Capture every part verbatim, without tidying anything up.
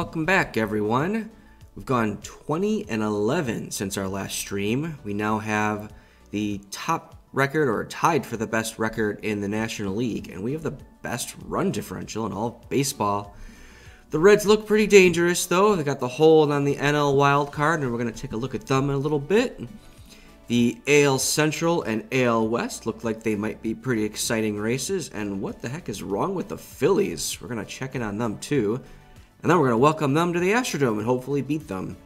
Welcome back, everyone. We've gone twenty and eleven since our last stream. We now have the top record, or tied for the best record in the National League, and we have the best run differential in all of baseball. The Reds look pretty dangerous, though. They got the hold on the N L wild card, and we're going to take a look at them in a little bit. The A L Central and A L West look like they might be pretty exciting races, and what the heck is wrong with the Phillies? We're going to check in on them, too, and then we're going to welcome them to the Astrodome and hopefully beat them.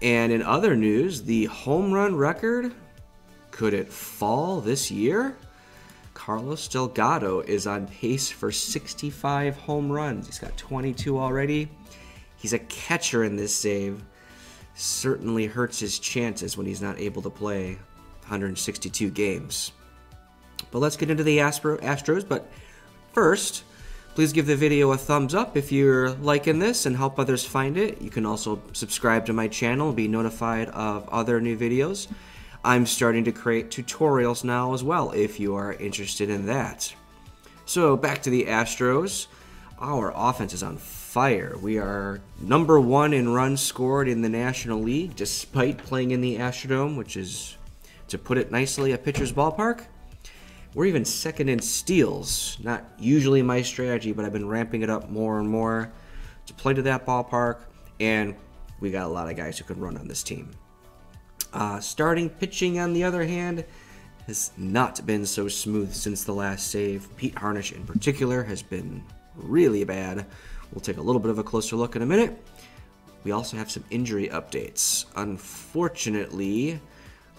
And in other news, the home run record, could it fall this year? Carlos Delgado is on pace for sixty-five home runs. He's got twenty-two already. He's a catcher in this save. Certainly hurts his chances when he's not able to play one hundred sixty-two games. But let's get into the Astro Astros. But first, please give the video a thumbs up if you're liking this and help others find it. You can also subscribe to my channel and be notified of other new videos. I'm starting to create tutorials now as well, if you are interested in that. So back to the Astros. Our offense is on fire. We are number one in runs scored in the National League, despite playing in the Astrodome, which is, to put it nicely, a pitcher's ballpark. We're even second in steals. Not usually my strategy, but I've been ramping it up more and more to play to that ballpark, and we got a lot of guys who can run on this team. Uh, starting pitching, on the other hand, has not been so smooth since the last save. Pete Harnisch, in particular, has been really bad. We'll take a little bit of a closer look in a minute. We also have some injury updates. Unfortunately,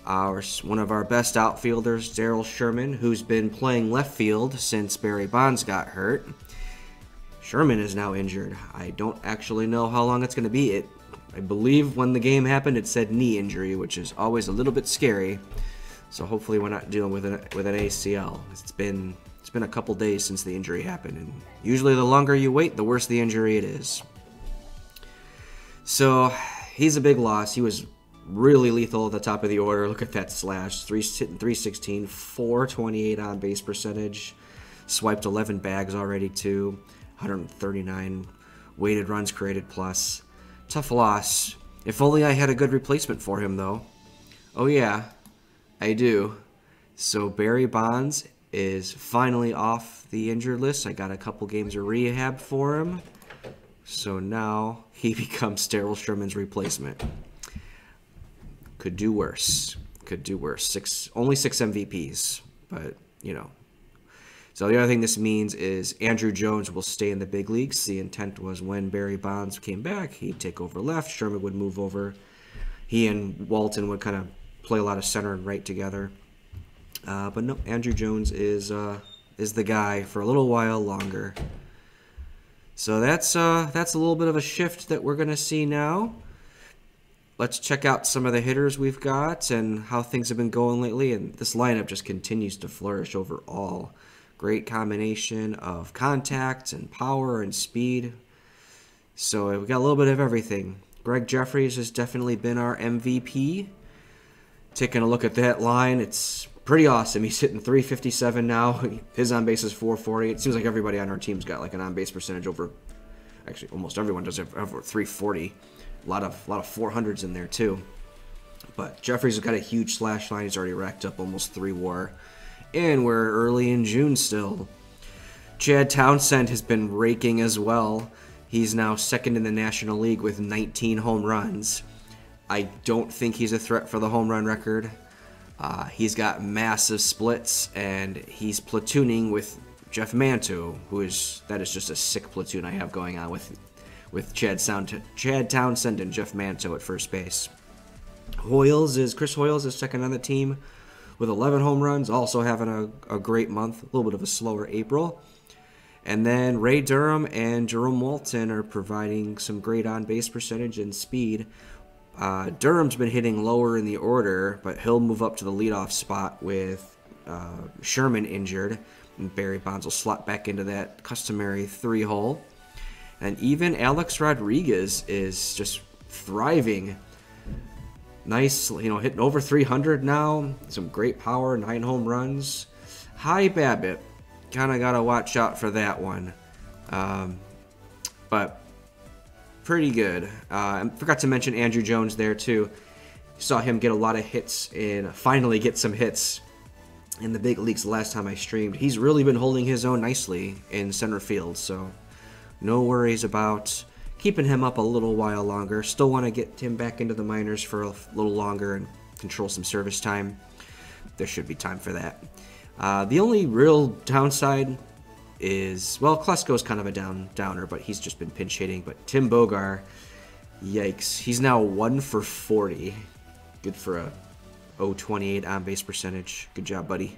our one of our best outfielders, Darrell Sherman, who's been playing left field since Barry Bonds got hurt, Sherman is now injured. I don't actually know how long it's going to be. It I believe when the game happened, it said knee injury, which is always a little bit scary. So hopefully we're not dealing with an, with an A C L. It's been it's been a couple days since the injury happened, and usually the longer you wait, the worse the injury it is. So he's a big loss. He was really lethal at the top of the order. Look at that slash, three sixteen, four twenty-eight on base percentage. Swiped eleven bags already too. one hundred thirty-nine weighted runs created plus. Tough loss. If only I had a good replacement for him, though. Oh yeah, I do. So Barry Bonds is finally off the injured list. I got a couple games of rehab for him. So now he becomes Darrell Sherman's replacement. Could do worse. Could do worse. Six, only six M V Ps, but you know. So the other thing this means is Andruw Jones will stay in the big leagues. The intent was when Barry Bonds came back, he'd take over left, Sherman would move over. He and Walton would kind of play a lot of center and right together. Uh, but no, Andruw Jones is uh, is the guy for a little while longer. So that's, uh, that's a little bit of a shift that we're going to see now. Let's check out some of the hitters we've got and how things have been going lately. And this lineup just continues to flourish overall. Great combination of contact and power and speed. So we've got a little bit of everything. Gregg Jefferies has definitely been our M V P. Taking a look at that line, it's pretty awesome. He's hitting three fifty-seven now. His on-base is four forty. It seems like everybody on our team's got like an on-base percentage over, actually almost everyone does have over three forty. A lot of, a lot of four hundreds in there too. But Jefferies has got a huge slash line. He's already racked up almost three war. And we're early in June still. Chad Townsend has been raking as well. He's now second in the National League with nineteen home runs. I don't think he's a threat for the home run record. Uh, he's got massive splits, and he's platooning with Jeff Manto, who is that is just a sick platoon I have going on with with Chad, Sound, Chad Townsend and Jeff Manto at first base. Hoiles is Chris Hoiles is second on the team with eleven home runs, also having a, a great month, a little bit of a slower April. And then Ray Durham and Jerome Walton are providing some great on-base percentage and speed. Uh, Durham's been hitting lower in the order, but he'll move up to the leadoff spot with uh, Sherman injured. And Barry Bonds will slot back into that customary three-hole. And even Alex Rodriguez is just thriving. Nice, you know, hitting over three hundred now. Some great power, nine home runs. High Babbitt. Kind of got to watch out for that one. Um, but pretty good. Uh, I forgot to mention Andruw Jones there too. Saw him get a lot of hits and finally get some hits in the big leagues the last time I streamed. He's really been holding his own nicely in center field, so no worries about keeping him up a little while longer. Still want to get him back into the minors for a little longer and control some service time. There should be time for that. Uh, the only real downside is, well, Klesko's kind of a down downer, but he's just been pinch hitting. But Tim Bogar, yikes. He's now one for forty. Good for a oh twenty-eight on-base percentage. Good job, buddy.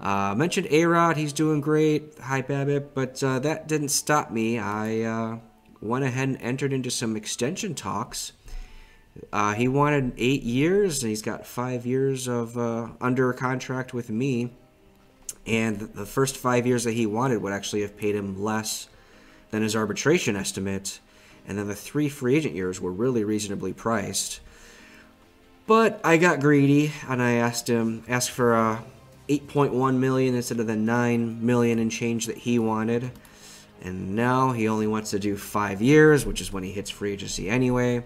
Uh, mentioned A-Rod. He's doing great. Hi, Babbitt. But uh, that didn't stop me. I uh, went ahead and entered into some extension talks. Uh, he wanted eight years, and he's got five years of uh, under a contract with me. And the first five years that he wanted would actually have paid him less than his arbitration estimate. And then the three free agent years were really reasonably priced. But I got greedy, and I asked him, asked for uh, eight point one million dollars instead of the nine million dollars and change that he wanted. And now he only wants to do five years, which is when he hits free agency anyway.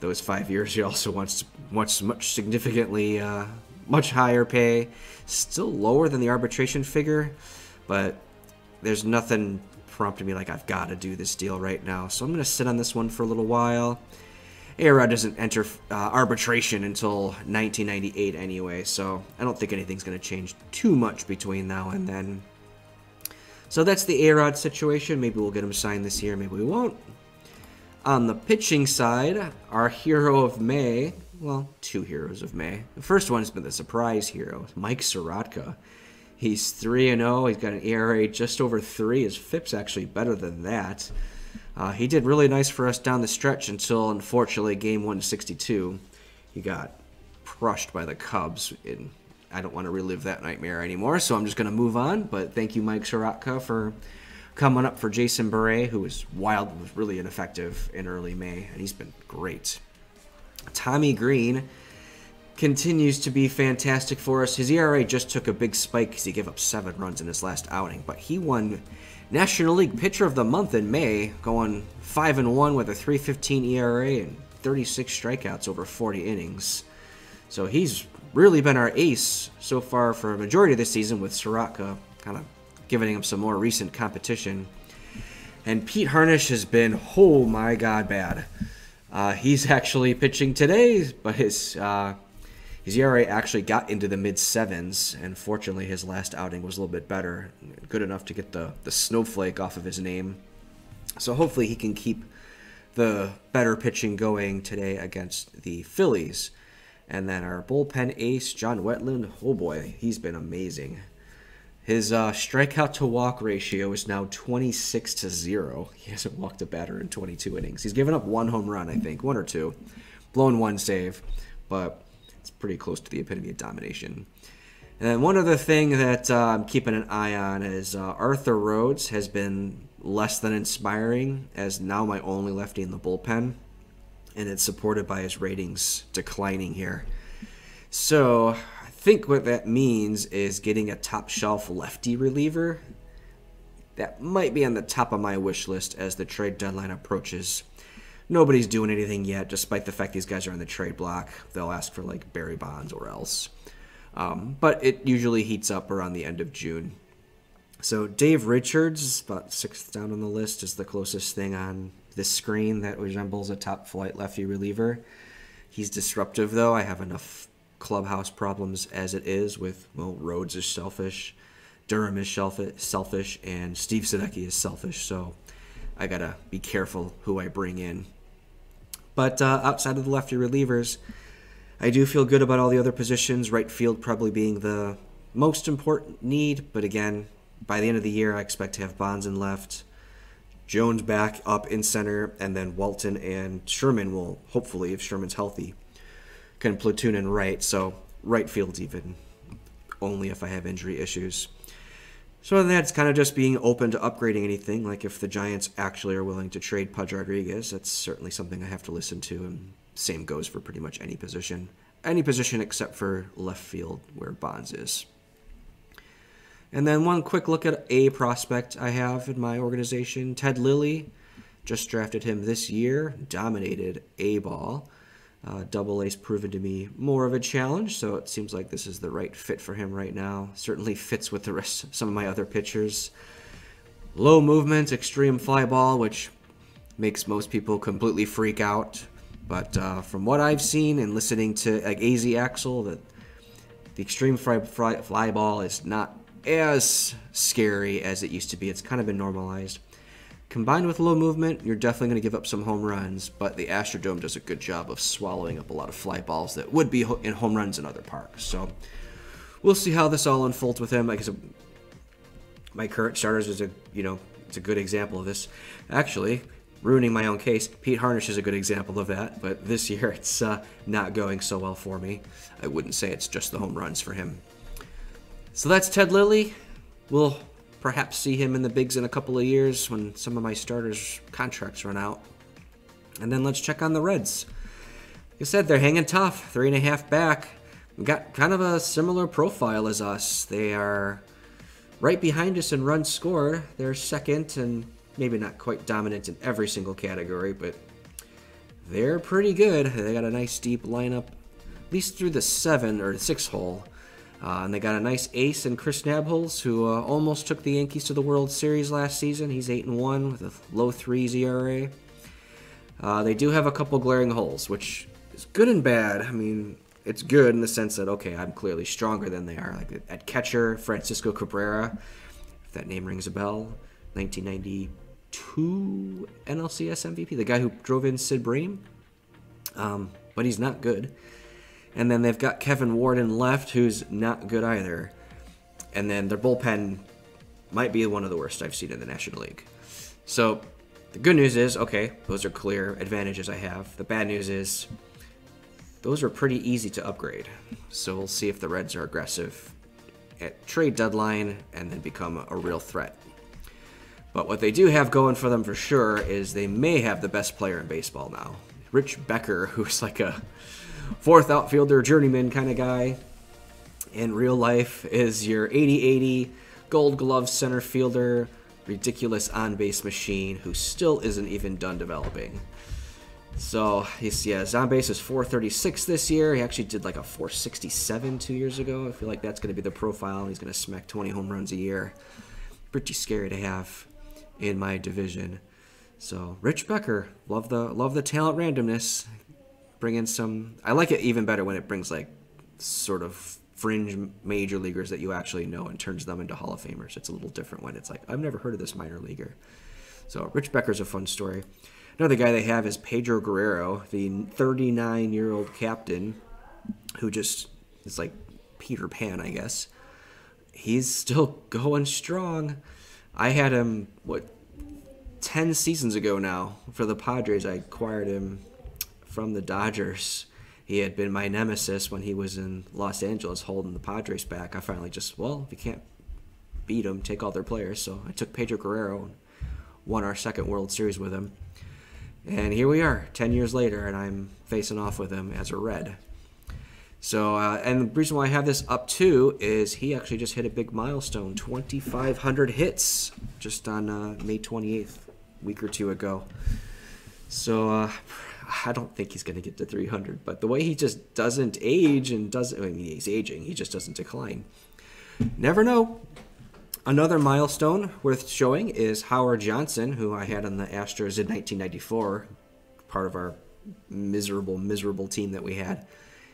Those five years, he also wants wants much significantly uh, much higher pay, still lower than the arbitration figure, but there's nothing prompting me like I've got to do this deal right now. So I'm gonna sit on this one for a little while. A-Rod doesn't enter uh, arbitration until nineteen ninety-eight anyway, so I don't think anything's gonna change too much between now and then. So that's the A-Rod situation. Maybe we'll get him signed this year. Maybe we won't. On the pitching side, our hero of May, well, two heroes of May. The first one's been the surprise hero, Mike Sirotka. He's three and oh. He's got an E R A just over three. His F I P's actually better than that. Uh, he did really nice for us down the stretch until, unfortunately, game one sixty-two. He got crushed by the Cubs, and I don't want to relive that nightmare anymore, so I'm just going to move on. But thank you, Mike Sirotka, for coming up for Jason Bure, who was wild, was really ineffective in early May, and he's been great. Tommy Greene continues to be fantastic for us. His E R A just took a big spike because he gave up seven runs in his last outing, but he won National League Pitcher of the Month in May, going five and one with a three fifteen E R A and thirty-six strikeouts over forty innings. So he's really been our ace so far for a majority of the season, with Sirotka kind of giving him some more recent competition. And Pete Harnisch has been, oh my god, bad. Uh, he's actually pitching today, but his uh, his E R A actually got into the mid sevens, and fortunately his last outing was a little bit better, good enough to get the, the snowflake off of his name. So hopefully he can keep the better pitching going today against the Phillies. And then our bullpen ace, John Wetteland, oh boy, he's been amazing. His uh, strikeout to walk ratio is now twenty-six to zero. He hasn't walked a batter in twenty-two innings. He's given up one home run, I think, one or two. Blown one save, but it's pretty close to the epitome of domination. And then one other thing that uh, I'm keeping an eye on is uh, Arthur Rhodes has been less than inspiring as now my only lefty in the bullpen, and it's supported by his ratings declining here. So I think what that means is getting a top shelf lefty reliever. That might be on the top of my wish list as the trade deadline approaches. Nobody's doing anything yet, despite the fact these guys are on the trade block. They'll ask for like Barry Bonds or else. Um, but it usually heats up around the end of June. So Dave Richards, about sixth down on the list, is the closest thing on this screen that resembles a top flight lefty reliever. He's disruptive though. I have enough clubhouse problems as it is with, well, Rhodes is selfish, Durham is selfish, and Steve Sadecki is selfish, so I gotta be careful who I bring in. But uh, outside of the lefty relievers, I do feel good about all the other positions, right field probably being the most important need, but again, by the end of the year I expect to have Bonds in left, Jones back up in center, and then Walton and Sherman will, hopefully, if Sherman's healthy, can platoon in right, so right field's even, only if I have injury issues. So that's kind of just being open to upgrading anything, like if the Giants actually are willing to trade Pedro Rodriguez, that's certainly something I have to listen to, and same goes for pretty much any position. Any position except for left field, where Bonds is. And then one quick look at a prospect I have in my organization, Ted Lilly. Just drafted him this year, dominated A-ball. Uh, double A's proven to be more of a challenge, so it seems like this is the right fit for him right now. Certainly fits with the rest of some of my other pitchers. Low movement, extreme fly ball, which makes most people completely freak out. But uh, from what I've seen and listening to like A Z Axel, that the extreme fly, fly, fly ball is not as scary as it used to be. It's kind of been normalized. Combined with low movement, you're definitely going to give up some home runs, but the Astrodome does a good job of swallowing up a lot of fly balls that would be in home runs in other parks. So we'll see how this all unfolds with him. I guess my current starters is a, you know, it's a good example of this. Actually, ruining my own case, Pete Harnisch is a good example of that, but this year it's uh, not going so well for me. I wouldn't say it's just the home runs for him. So that's Ted Lilly. We'll perhaps see him in the bigs in a couple of years when some of my starters' contracts run out. And then let's check on the Reds. Like I said, they're hanging tough, three and a half back. We've got kind of a similar profile as us. They are right behind us in runs scored. They're second and maybe not quite dominant in every single category, but they're pretty good. They got a nice deep lineup, at least through the seven or the six hole. Uh, and they got a nice ace in Chris Nabholz, who uh, almost took the Yankees to the World Series last season. He's eight and one with a low threes E R A. Uh, they do have a couple glaring holes, which is good and bad. I mean, it's good in the sense that, okay, I'm clearly stronger than they are. Like at catcher, Francisco Cabrera, if that name rings a bell, nineteen ninety-two N L C S M V P, the guy who drove in Sid Bream. Um, but he's not good. And then they've got Kevin Ward in left, who's not good either. And then their bullpen might be one of the worst I've seen in the National League. So the good news is, okay, those are clear advantages I have. The bad news is those are pretty easy to upgrade. So we'll see if the Reds are aggressive at trade deadline and then become a real threat. But what they do have going for them for sure is they may have the best player in baseball now. Rich Becker, who's like a fourth outfielder, journeyman kind of guy. In real life is your eighty eighty gold glove center fielder, ridiculous on-base machine who still isn't even done developing. So, he's, yeah, his on-base is four thirty-six this year. He actually did like a four sixty-seven two years ago. I feel like that's going to be the profile, and he's going to smack twenty home runs a year. Pretty scary to have in my division. So, Rich Becker, love the, love the talent randomness. Bring in some, I like it even better when it brings like sort of fringe major leaguers that you actually know and turns them into Hall of Famers. It's a little different when it's like, I've never heard of this minor leaguer. So Rich Becker's a fun story. Another guy they have is Pedro Guerrero, the thirty-nine-year-old captain who just is like Peter Pan, I guess. He's still going strong. I had him, what, ten seasons ago now for the Padres. I acquired him from the Dodgers. He had been my nemesis when he was in Los Angeles holding the Padres back. I finally just, well, if you can't beat them, take all their players. So I took Pedro Guerrero and won our second World Series with him. And here we are, ten years later, and I'm facing off with him as a Red. So, uh, and the reason why I have this up too is he actually just hit a big milestone, twenty-five hundred hits, just on uh, May twenty-eighth, a week or two ago. So, uh, I don't think he's going to get to three hundred, but the way he just doesn't age and doesn't, I mean, he's aging, he just doesn't decline. Never know. Another milestone worth showing is Howard Johnson, who I had on the Astros in nineteen ninety-four, part of our miserable, miserable team that we had.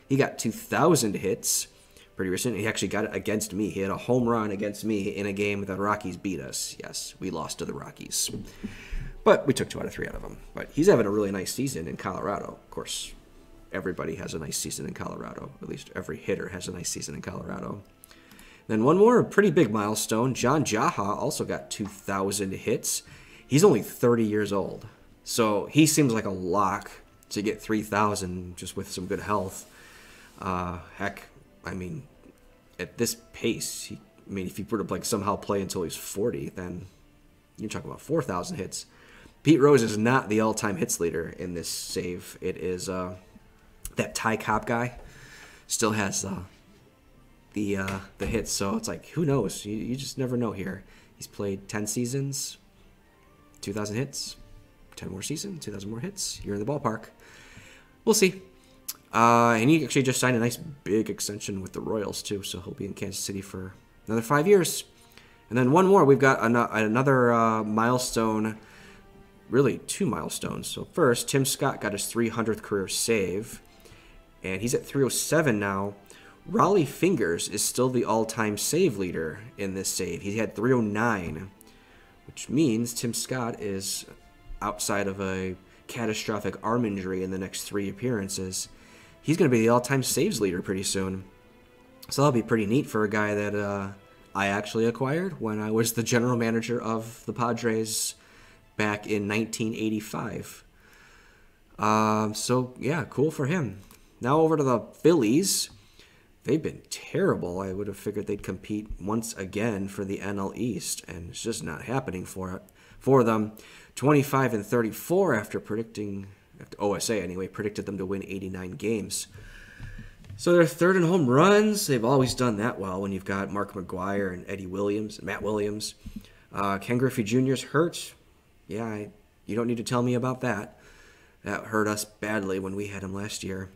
He got two thousand hits pretty recently. He actually got it against me. He had a home run against me in a game that the Rockies beat us. Yes, we lost to the Rockies. But we took two out of three out of him. But he's having a really nice season in Colorado. Of course, everybody has a nice season in Colorado. At least every hitter has a nice season in Colorado. Then one more, a pretty big milestone. John Jaha also got two thousand hits. He's only thirty years old. So he seems like a lock to get three thousand just with some good health. Uh, heck, I mean, at this pace, he, I mean, if he were to like, somehow play until he's forty, then you're talking about four thousand hits. Pete Rose is not the all-time hits leader in this save. It is uh, that Ty Cobb guy still has uh, the uh, the hits, so it's like, who knows? You, you just never know here. He's played ten seasons, two thousand hits, ten more seasons, two thousand more hits, you're in the ballpark. We'll see. Uh, and he actually just signed a nice big extension with the Royals, too, so he'll be in Kansas City for another five years. And then one more. We've got an another uh, milestone, really two milestones. So first, Tim Scott got his three hundredth career save, and he's at three oh seven now. Raleigh Fingers is still the all-time save leader in this save. He had three oh nine, which means Tim Scott is outside of a catastrophic arm injury in the next three appearances. He's going to be the all-time saves leader pretty soon. So that'll be pretty neat for a guy that uh, I actually acquired when I was the general manager of the Padres back in nineteen eighty-five. Um, so, yeah, cool for him. Now over to the Phillies. They've been terrible. I would have figured they'd compete once again for the N L East, and it's just not happening for it for them. twenty-five and thirty-four after predicting... After O S A, anyway, predicted them to win eighty-nine games. So they're third in home runs. They've always done that well when you've got Mark McGwire and Eddie Williams and Matt Williams. Uh, Ken Griffey Junior's hurt. Yeah, I, you don't need to tell me about that. That hurt us badly when we had him last year.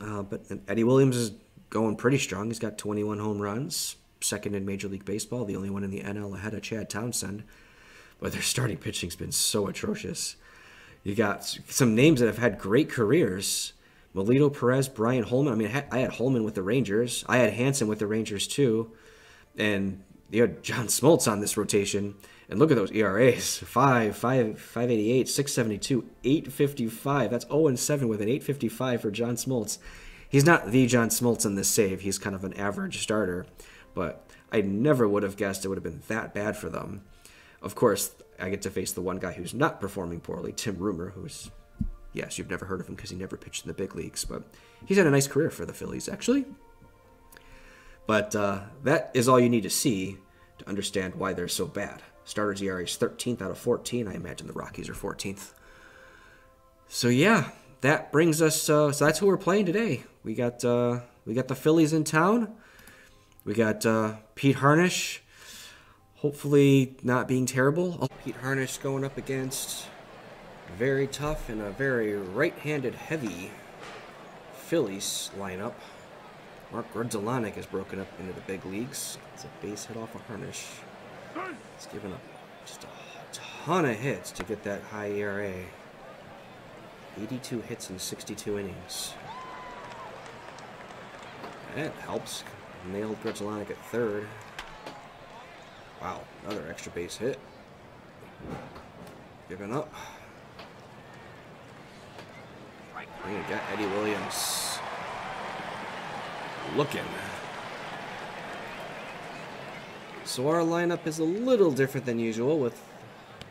Uh, but Eddie Williams is going pretty strong. He's got twenty-one home runs, second in Major League Baseball, the only one in the N L ahead of Chad Townsend. But their starting pitching's been so atrocious. You got some names that have had great careers. Melito Perez, Brian Holman. I mean, I had Holman with the Rangers. I had Hanson with the Rangers, too. And you had John Smoltz on this rotation. And look at those E R As. five, five, five eighty-eight, six seventy-two, eight fifty-five. That's oh and seven with an eight fifty-five for John Smoltz. He's not the John Smoltz in this save. He's kind of an average starter. But I never would have guessed it would have been that bad for them. Of course, I get to face the one guy who's not performing poorly, Tim Rumer, who's, yes, you've never heard of him because he never pitched in the big leagues, but he's had a nice career for the Phillies, actually. But uh, that is all you need to see to understand why they're so bad. Starters E R A is thirteenth out of fourteen. I imagine the Rockies are fourteenth. So, yeah, that brings us, uh, so that's who we're playing today. We got, uh, we got the Phillies in town. We got uh, Pete Harnisch. Hopefully not being terrible. Pete Harnisch going up against very tough and a very right-handed heavy Phillies lineup. Mark Grudzielanek is broken up into the big leagues. It's a base hit off of Harnisch. He's given up just a ton of hits to get that high E R A. eighty-two hits in sixty-two innings. That helps. Nailed Grudzielanek at third. Wow, another extra base hit. Giving up. We got Eddie Williams looking. So our lineup is a little different than usual with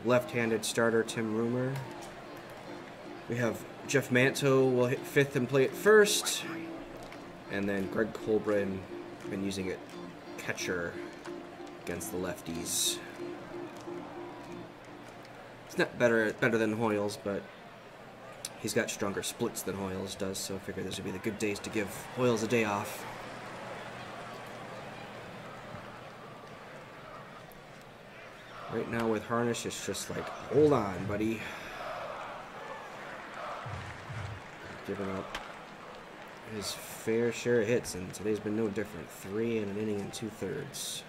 left-handed starter Tim Rumer. We have Jeff Manto will hit fifth and play it first, and then Greg Colbrunn been using it catcher against the lefties. It's not better better than Hoiles, but he's got stronger splits than Hoiles does, so I figure this would be the good days to give Hoiles a day off. Right now with Harnisch, it's just like, hold on, buddy. Giving up his fair share of hits, and today's been no different. Three in an inning and two-thirds.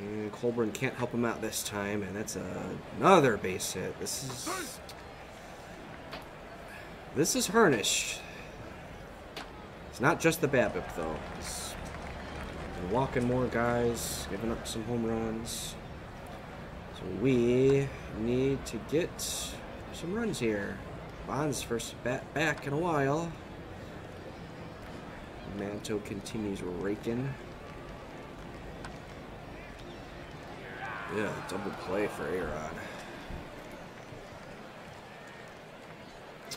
And Colbrunn can't help him out this time, and that's another base hit. This is this is Harnisch. It's not just the BABIP though. He's been walking more guys, giving up some home runs. So we need to get some runs here. Bonds first bat back in a while. Manto continues raking. Yeah, double play for A-Rod.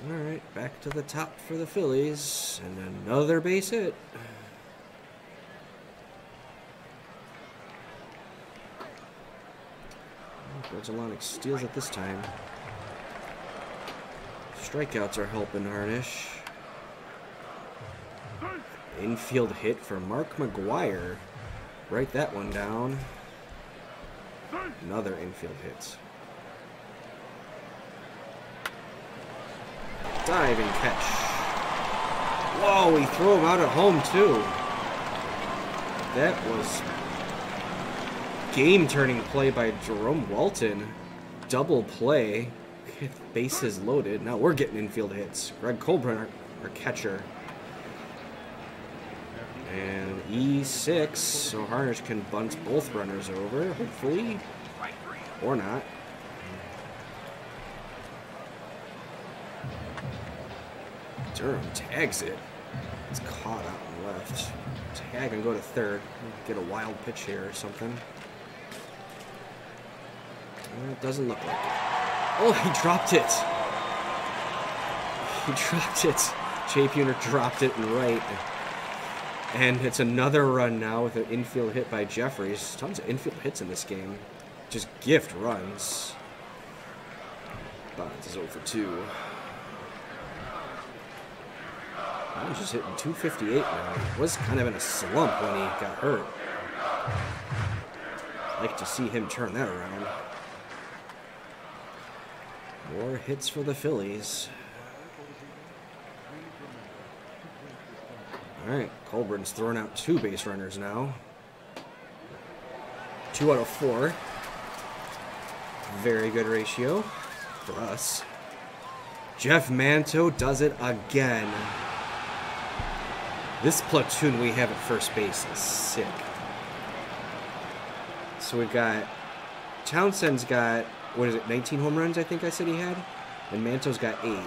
All right, back to the top for the Phillies, and another base hit. Grudzielanek steals it this time. Strikeouts are helping Harnisch. Infield hit for Mark McGwire. Write that one down. Another infield hit. Diving catch. Whoa, he threw him out at home, too. That was game-turning play by Jerome Walton. Double play. Bases loaded. Now we're getting infield hits. Greg Colbrunn, our, our catcher. And E six, so Harnisch can bunt both runners over, hopefully. Or not. Durham tags it. It's caught out and left. Tag and go to third. Get a wild pitch here or something. Well, it doesn't look like it. Oh, he dropped it. He dropped it. Jay Buhner dropped it and right. And it's another run now with an infield hit by Jefferies. Tons of infield hits in this game. Just gift runs. Bonds is oh for two. I'm just hitting two fifty-eight now. He was kind of in a slump when he got hurt. I'd like to see him turn that around. More hits for the Phillies. All right, Colburn's throwing out two base runners now. Two out of four. Very good ratio for us. Jeff Manto does it again. This platoon we have at first base is sick. So we've got Townsend's got, what is it, nineteen home runs I think I said he had? And Manto's got eight.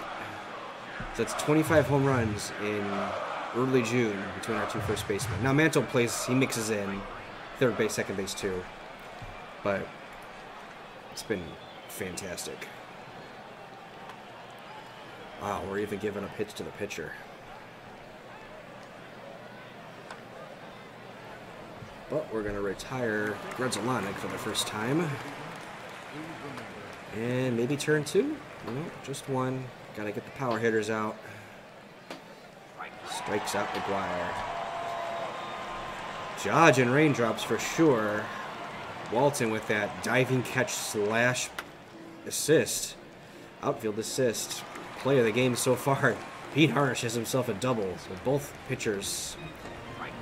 So that's twenty-five home runs in early June between our two first basemen. Now Manto plays, he mixes in third base, second base too. But it's been fantastic. Wow, we're even giving up hits to the pitcher. But we're going to retire Grudzielanek for the first time. And maybe turn two? No, just one. Got to get the power hitters out. Strikes out McGwire. Judge and raindrops for sure. Walton with that diving catch slash assist. Outfield assist. Play of the game so far. Pete Harnisch has himself a double. So both pitchers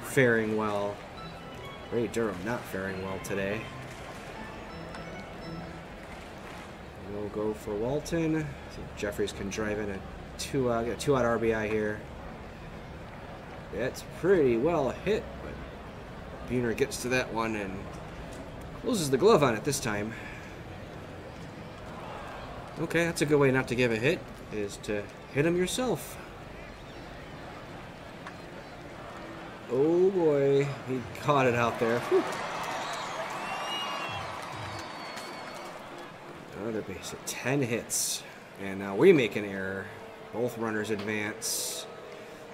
faring well. Ray Durham not faring well today. We'll go for Walton. So Jefferies can drive in a two-out uh, two out R B I here. That's pretty well hit, but Buhner gets to that one and loses the glove on it this time. Okay, that's a good way not to give a hit, is to hit him yourself. Oh boy, he caught it out there. Whew. Another base at ten hits. And now we make an error. Both runners advance.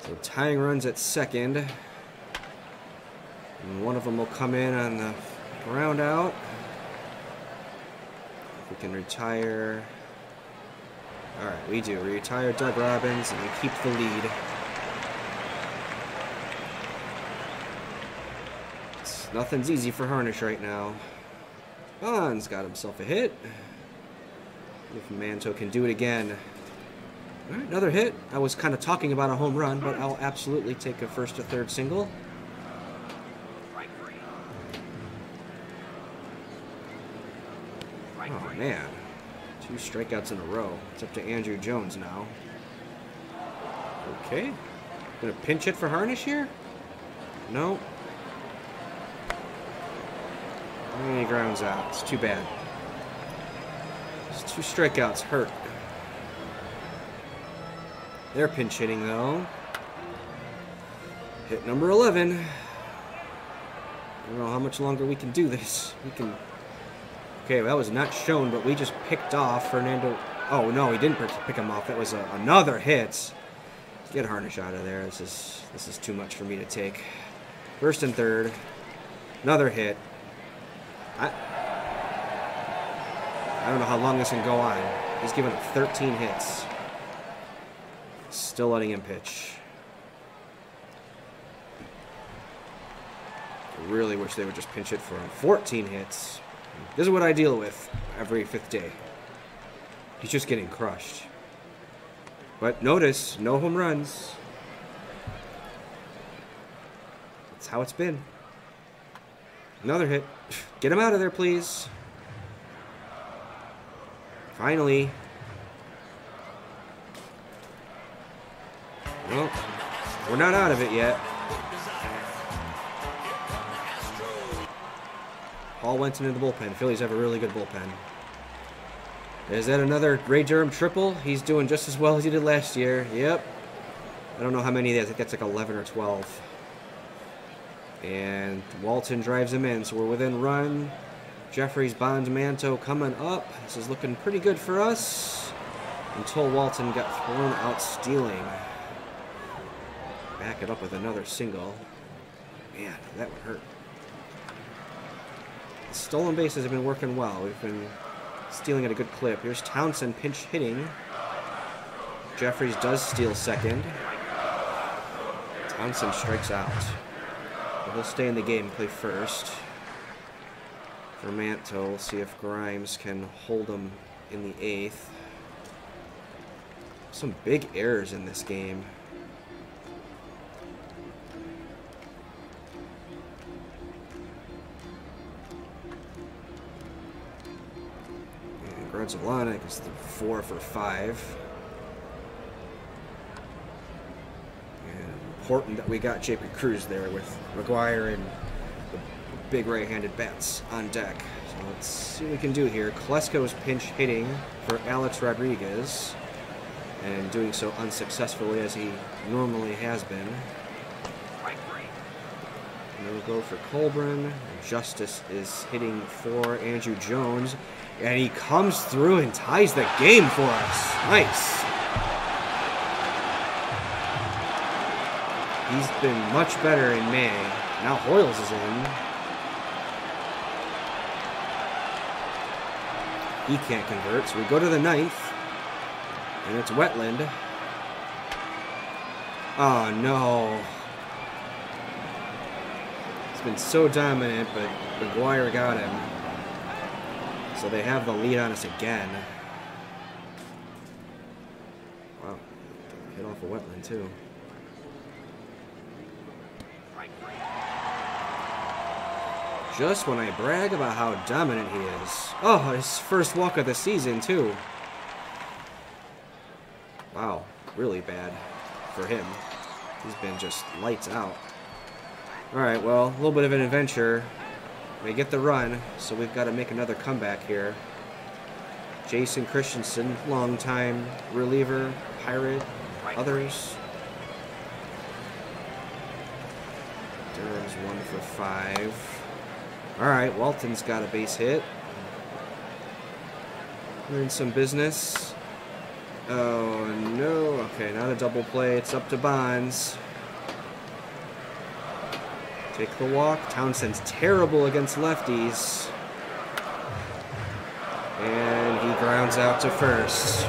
So tying runs at second. And one of them will come in on the ground out. If we can retire. Alright, we do. We retire Doug Robbins and we keep the lead. It's, nothing's easy for Harnisch right now. Bonds got himself a hit. If Manto can do it again. All right, another hit. I was kind of talking about a home run, but I'll absolutely take a first to third single. Oh, man. Two strikeouts in a row. It's up to Andruw Jones now. Okay. Gonna pinch hit for Harnisch here? No. And he grounds out. It's too bad. Those two strikeouts hurt. They're pinch hitting, though. Hit number eleven. I don't know how much longer we can do this. We can... Okay, well, that was not shown, but we just picked off Fernando... Oh, no, he didn't pick him off. That was a, another hit. Get Harnisch out of there. This is, this is too much for me to take. First and third. Another hit. I, I don't know how long this can go on. He's given up thirteen hits. Still letting him pitch. I really wish they would just pinch it for him. fourteen hits. This is what I deal with every fifth day. He's just getting crushed. But notice, no home runs. That's how it's been. Another hit. Get him out of there, please. Finally. Well, we're not out of it yet. Hall went into the bullpen. Phillies have a really good bullpen. Is that another Ray Durham triple? He's doing just as well as he did last year. Yep. I don't know how many that. I think that's like eleven or twelve. And Walton drives him in, so we're within run. Jefferies, Bonds, Manto coming up. This is looking pretty good for us until Walton got thrown out stealing. Back it up with another single. Man, that would hurt. The stolen bases have been working well. We've been stealing at a good clip. Here's Townsend pinch hitting. Jefferies does steal second. Townsend strikes out. But he'll stay in the game and play first. For Manto, we'll see if Grimes can hold him in the eighth. Some big errors in this game. And Grudzielanek is the four for five. And important that we got J P Cruz there with McGwire and big right-handed bats on deck. So let's see what we can do here. Klesko's pinch hitting for Alex Rodriguez and doing so unsuccessfully as he normally has been. And then we'll go for Colbrunn. Justice is hitting for Andruw Jones and he comes through and ties the game for us. Nice. He's been much better in May. Now Hoiles is in. He can't convert, so we go to the ninth, and it's Wetteland. Oh no. It's been so dominant, but McGwire got him. So they have the lead on us again. Wow, hit off of Wetteland too. Just when I brag about how dominant he is. Oh, his first walk of the season, too. Wow, really bad for him. He's been just lights out. All right, well, a little bit of an adventure. We get the run, so we've got to make another comeback here. Jason Christensen, longtime reliever, Pirate, others. Durham's one for five. All right, Walton's got a base hit. We're in some business. Oh, no. Okay, not a double play. It's up to Bonds. Take the walk. Townsend's terrible against lefties. And he grounds out to first.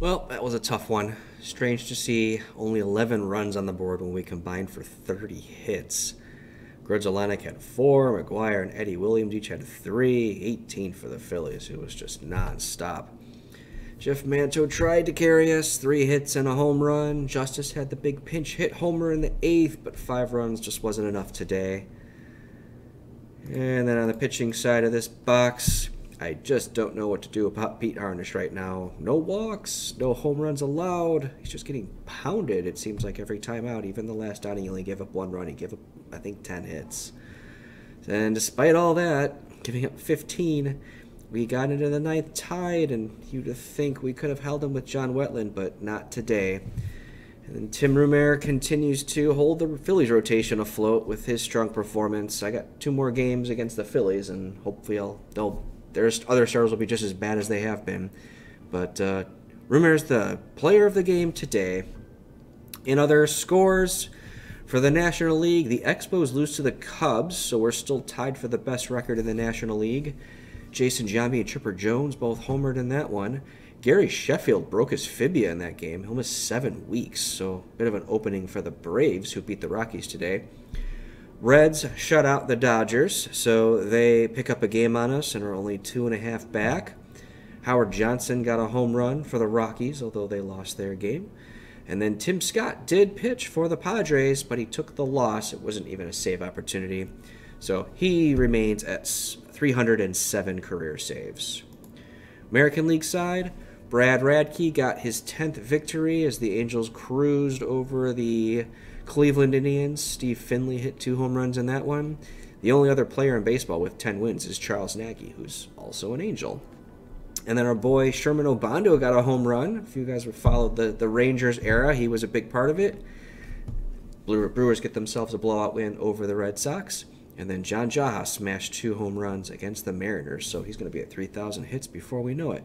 Well, that was a tough one. Strange to see only eleven runs on the board when we combined for thirty hits. Grudzielanek had four, McGwire and Eddie Williams each had three, eighteen for the Phillies. It was just nonstop. Jeff Manto tried to carry us, three hits and a home run. Justice had the big pinch hit homer in the eighth, but five runs just wasn't enough today. And then on the pitching side of this box, I just don't know what to do about Pete Harnisch right now. No walks, no home runs allowed. He's just getting pounded, it seems like, every time out. Even the last outing, he only gave up one run. He gave up, I think, ten hits. And despite all that, giving up fifteen, we got into the ninth tied, and you'd think we could have held him with John Wetteland, but not today. And then Tim Rumer continues to hold the Phillies rotation afloat with his strong performance. I got two more games against the Phillies, and hopefully I'll, they'll... Their other stars will be just as bad as they have been. But uh, Rumer's the player of the game today. In other scores, for the National League, the Expos lose to the Cubs, so we're still tied for the best record in the National League. Jason Giambi and Chipper Jones both homered in that one. Gary Sheffield broke his fibula in that game. He'll miss seven weeks, so a bit of an opening for the Braves, who beat the Rockies today. Reds shut out the Dodgers, so they pick up a game on us and are only two and a half back. Howard Johnson got a home run for the Rockies, although they lost their game. And then Tim Scott did pitch for the Padres, but he took the loss. It wasn't even a save opportunity. So he remains at three hundred seven career saves. American League side, Brad Radke got his tenth victory as the Angels cruised over the Cleveland Indians. Steve Finley hit two home runs in that one. The only other player in baseball with ten wins is Charles Nagy, who's also an Angel. And then our boy Sherman Obondo got a home run. If you guys have followed the, the Rangers era, he was a big part of it. Blue Brewers get themselves a blowout win over the Red Sox. And then John Jaha smashed two home runs against the Mariners, so he's going to be at three thousand hits before we know it.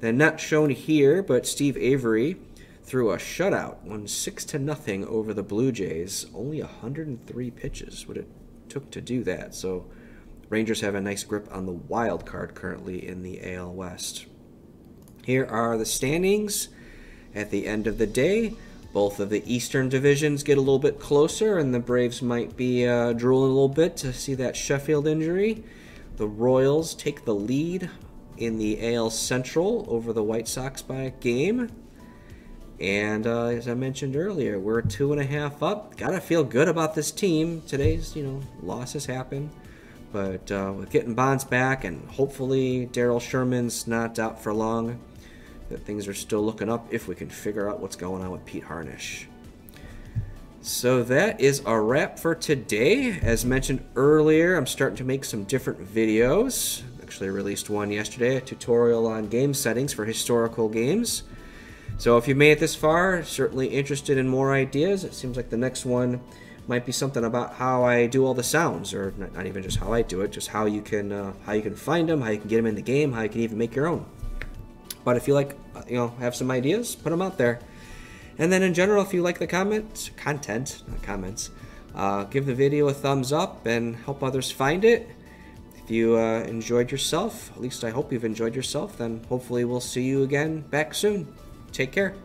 Then not shown here, but Steve Avery threw a shutout, won six to nothing over the Blue Jays. Only one hundred three pitches, what it took to do that. So Rangers have a nice grip on the wild card currently in the A L West. Here are the standings at the end of the day. Both of the Eastern divisions get a little bit closer, and the Braves might be uh, drooling a little bit to see that Sheffield injury. The Royals take the lead in the A L Central over the White Sox by a game. And uh, as I mentioned earlier, we're two and a half up. Gotta feel good about this team. Today's, you know, losses happen. But uh, with getting Bonds back, and hopefully Darrell Sherman's not out for long, that things are still looking up if we can figure out what's going on with Pete Harnisch. So that is a wrap for today. As mentioned earlier, I'm starting to make some different videos. Actually released one yesterday, a tutorial on game settings for historical games. So if you made it this far, certainly interested in more ideas. It seems like the next one might be something about how I do all the sounds, or not, not even just how I do it, just how you can uh, how you can find them, how you can get them in the game, how you can even make your own. But if you like, you know, have some ideas, put them out there. And then in general, if you like the comments, content, not comments, uh, give the video a thumbs up and help others find it. If you uh, enjoyed yourself, at least I hope you've enjoyed yourself, then hopefully we'll see you again back soon. Take care.